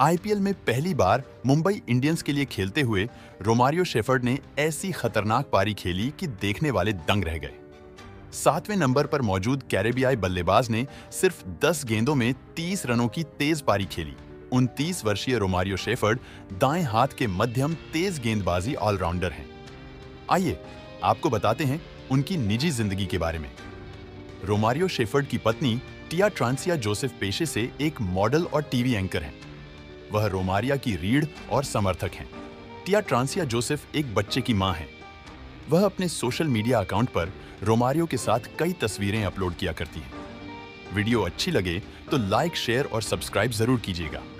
IPL में पहली बार Mumbai Indians के लिए खेलते हुए रोमारियो शेफर्ड ने ऐसी खतरनाक पारी खेली कि देखने वाले दंग रह गए। 7वें नंबर पर मौजूद कैरेबियाई बल्लेबाज ने सिर्फ 10 गेंदों में 30 रनों की तेज पारी खेली। 29 वर्षीय रोमारियो शेफर्ड दाएं हाथ के मध्यम तेज गेंदबाजी ऑलराउंडर हैं। आइए आपको बताते हैं उनकी निजी जिंदगी के बारे में। रोमारियो शेफर्ड की पत्नी टिया ट्रांसिया जोसेफ पेशे से एक मॉडल और टीवी एंकर हैं। वह रोमारिया की रीढ़ और समर्थक हैं। टिया ट्रांसिया जोसेफ एक बच्चे की मां हैं। वह अपने सोशल मीडिया अकाउंट पर रोमारियो के साथ कई तस्वीरें अपलोड किया करती हैं। वीडियो अच्छी लगे तो लाइक, शेयर और सब्सक्राइब जरूर कीजिएगा।